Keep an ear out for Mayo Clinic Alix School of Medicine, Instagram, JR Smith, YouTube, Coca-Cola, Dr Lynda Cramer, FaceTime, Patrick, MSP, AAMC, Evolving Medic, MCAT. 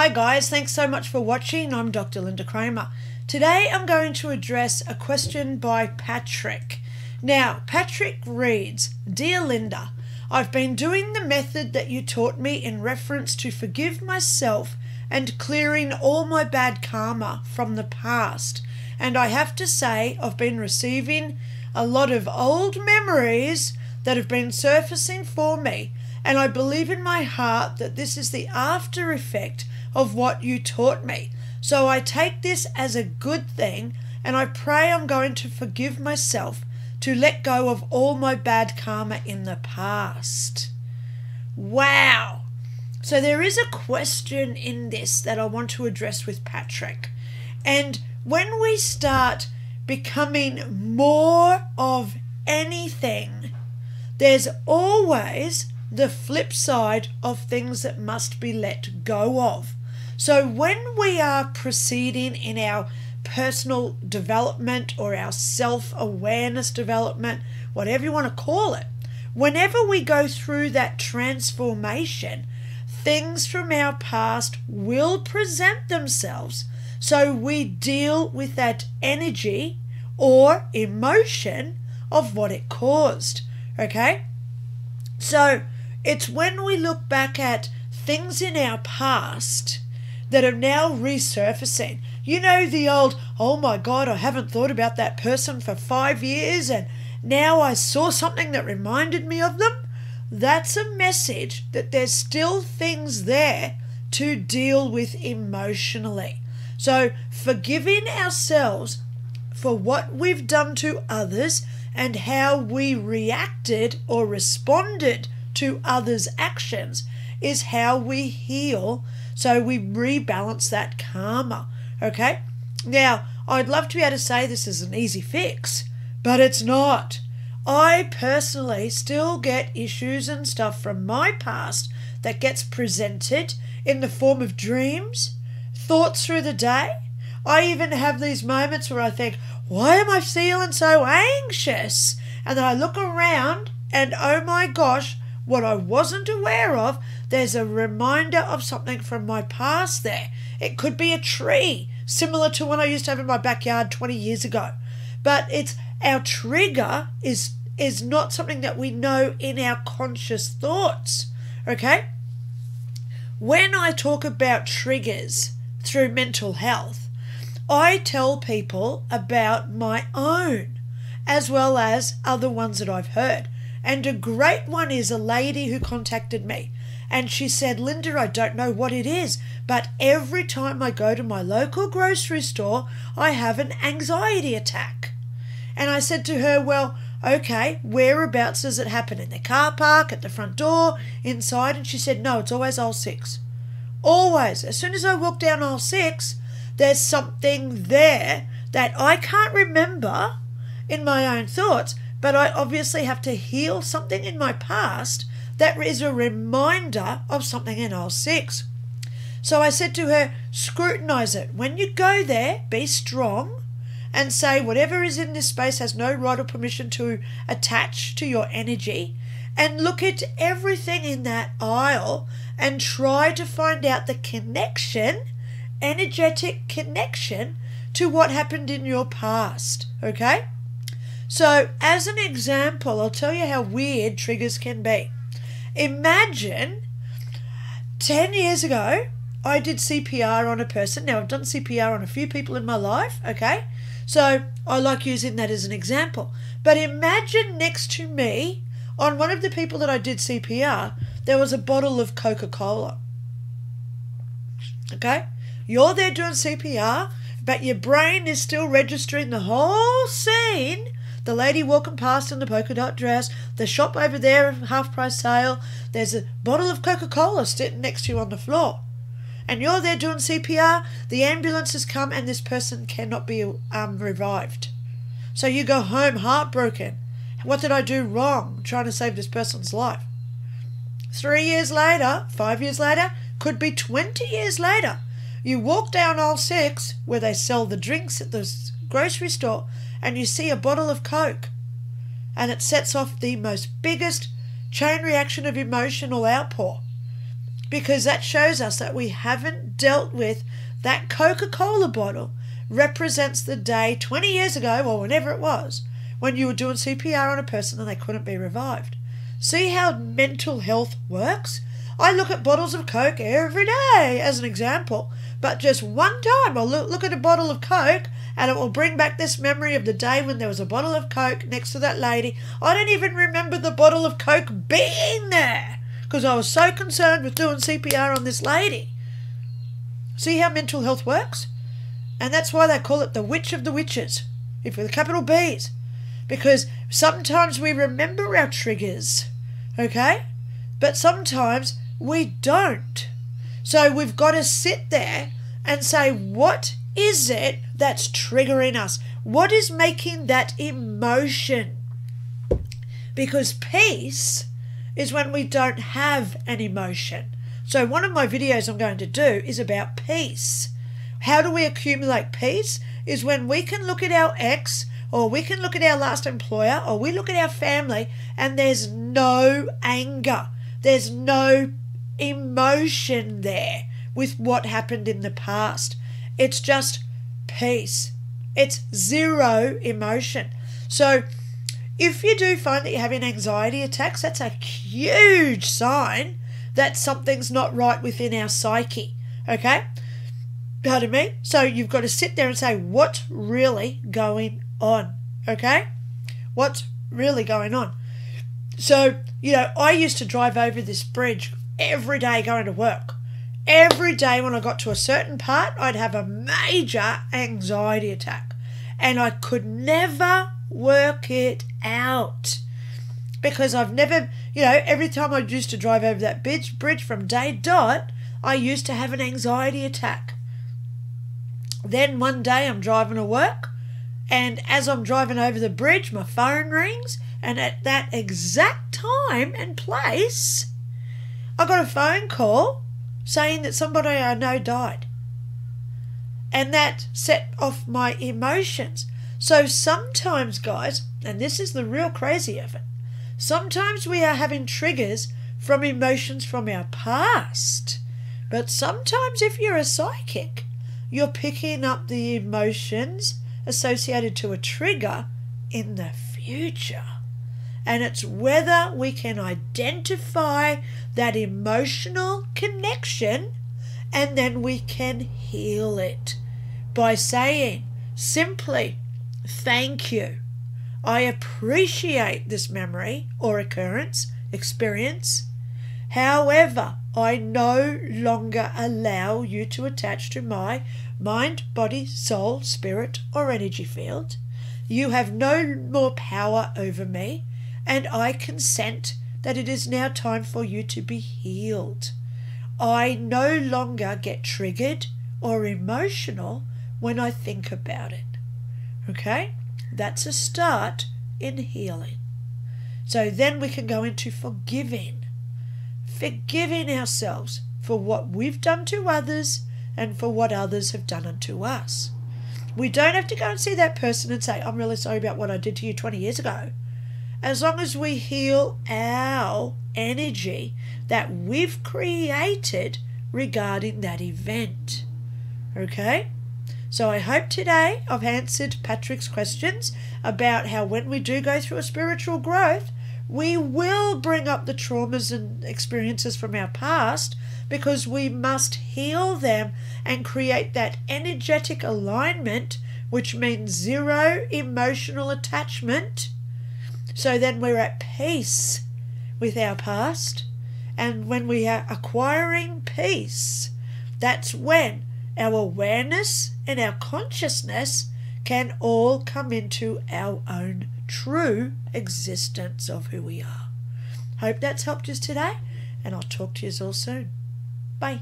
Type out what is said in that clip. Hi guys, thanks so much for watching. I'm Dr. Lynda Cramer. Today I'm going to address a question by Patrick. Now, Patrick reads, Dear Lynda, I've been doing the method that you taught me in reference to forgive myself and clearing all my bad karma from the past. And I have to say I've been receiving a lot of old memories that have been surfacing for me. And I believe in my heart that this is the after effect of what you taught me. So I take this as a good thing, and I pray I'm going to forgive myself to let go of all my bad karma in the past. Wow! So there is a question in this that I want to address with Patrick. And when we start becoming more of anything, there's always the flip side of things that must be let go of. So when we are proceeding in our personal development or our self-awareness development, whatever you want to call it, whenever we go through that transformation, things from our past will present themselves. So we deal with that energy or emotion of what it caused. Okay? So it's when we look back at things in our past that are now resurfacing. You know, the old, oh my God, I haven't thought about that person for 5 years and now I saw something that reminded me of them. That's a message that there's still things there to deal with emotionally. So forgiving ourselves for what we've done to others and how we reacted or responded to others' actions is how we heal. So we rebalance that karma. Okay? Now, I'd love to be able to say this is an easy fix, but it's not. I personally still get issues and stuff from my past that gets presented in the form of dreams, thoughts through the day. I even have these moments where I think, why am I feeling so anxious? And then I look around and, oh my gosh, what I wasn't aware of, there's a reminder of something from my past there. It could be a tree, similar to one I used to have in my backyard 20 years ago. But it's our trigger is not something that we know in our conscious thoughts, okay? When I talk about triggers through mental health, I tell people about my own as well as other ones that I've heard. And a great one is a lady who contacted me and she said, Lynda, I don't know what it is, but every time I go to my local grocery store, I have an anxiety attack. And I said to her, well, okay, whereabouts does it happen? In the car park, at the front door, inside? And she said, no, it's always aisle 6. Always. As soon as I walk down aisle 6, there's something there that I can't remember in my own thoughts, but I obviously have to heal something in my past that is a reminder of something in aisle 6. So I said to her, scrutinize it. When you go there, be strong and say whatever is in this space has no right or permission to attach to your energy. And look at everything in that aisle and try to find out the connection, energetic connection to what happened in your past, okay? So as an example, I'll tell you how weird triggers can be. Imagine 10 years ago, I did CPR on a person. Now, I've done CPR on a few people in my life, okay? So I like using that as an example. But imagine next to me, on one of the people that I did CPR, there was a bottle of Coca-Cola, okay? You're there doing CPR, but your brain is still registering the whole scene. The lady walking past in the polka dot dress, the shop over there, half-price sale. There's a bottle of Coca-Cola sitting next to you on the floor. And you're there doing CPR. The ambulance has come and this person cannot be revived. So you go home heartbroken. What did I do wrong? I'm trying to save this person's life. 3 years later, 5 years later, could be 20 years later. You walk down aisle 6 where they sell the drinks at the grocery store and you see a bottle of Coke and it sets off the most biggest chain reaction of emotional outpour. because that shows us that we haven't dealt with that Coca-Cola bottle. Represents the day 20 years ago or whenever it was when you were doing CPR on a person and they couldn't be revived. See how mental health works? I look at bottles of Coke every day as an example, but just one time I'll look at a bottle of Coke and it will bring back this memory of the day when there was a bottle of Coke next to that lady. I don't even remember the bottle of Coke being there because I was so concerned with doing CPR on this lady. See how mental health works? And that's why they call it the Witch of the Witches, if with capital B's, because sometimes we remember our triggers, okay? But sometimes we don't. So we've got to sit there and say, what is it that's triggering us? What is making that emotion? Because peace is when we don't have an emotion. So one of my videos I'm going to do is about peace. How do we accumulate peace? Is when we can look at our ex, or we can look at our last employer, or we look at our family, and there's no anger. There's no emotion there with what happened in the past. It's just peace. It's zero emotion. So if you do find that you're having anxiety attacks, that's a huge sign that something's not right within our psyche, okay? Pardon me. So you've got to sit there and say, what's really going on? Okay? What's really going on? So, you know, I used to drive over this bridge every day going to work. Every day when I got to a certain part, I'd have a major anxiety attack. And I could never work it out. Because I've never, you know, every time I used to drive over that bridge from day dot, I used to have an anxiety attack. Then one day I'm driving to work, and as I'm driving over the bridge, my phone rings, and at that exact time and place, I got a phone call saying that somebody I know died. And that set off my emotions. So sometimes, guys, and this is the real crazy of it, sometimes we are having triggers from emotions from our past. But sometimes if you're a psychic, you're picking up the emotions associated to a trigger in the future. And it's whether we can identify that emotional connection and then we can heal it by saying simply, thank you. I appreciate this memory or occurrence, experience. However, I no longer allow you to attach to my mind, body, soul, spirit, or energy field. You have no more power over me, and I consent that it is now time for you to be healed. I no longer get triggered or emotional when I think about it. Okay? That's a start in healing. So then we can go into forgiving. Forgiving ourselves for what we've done to others and for what others have done unto us. We don't have to go and see that person and say, I'm really sorry about what I did to you 20 years ago. As long as we heal our energy that we've created regarding that event. Okay? So I hope today I've answered Patrick's questions about how when we do go through a spiritual growth, we will bring up the traumas and experiences from our past because we must heal them and create that energetic alignment, which means zero emotional attachment. So then we're at peace with our past. And when we are acquiring peace, that's when our awareness and our consciousness can all come into our own true existence of who we are. Hope that's helped us today, and I'll talk to you all soon. Bye.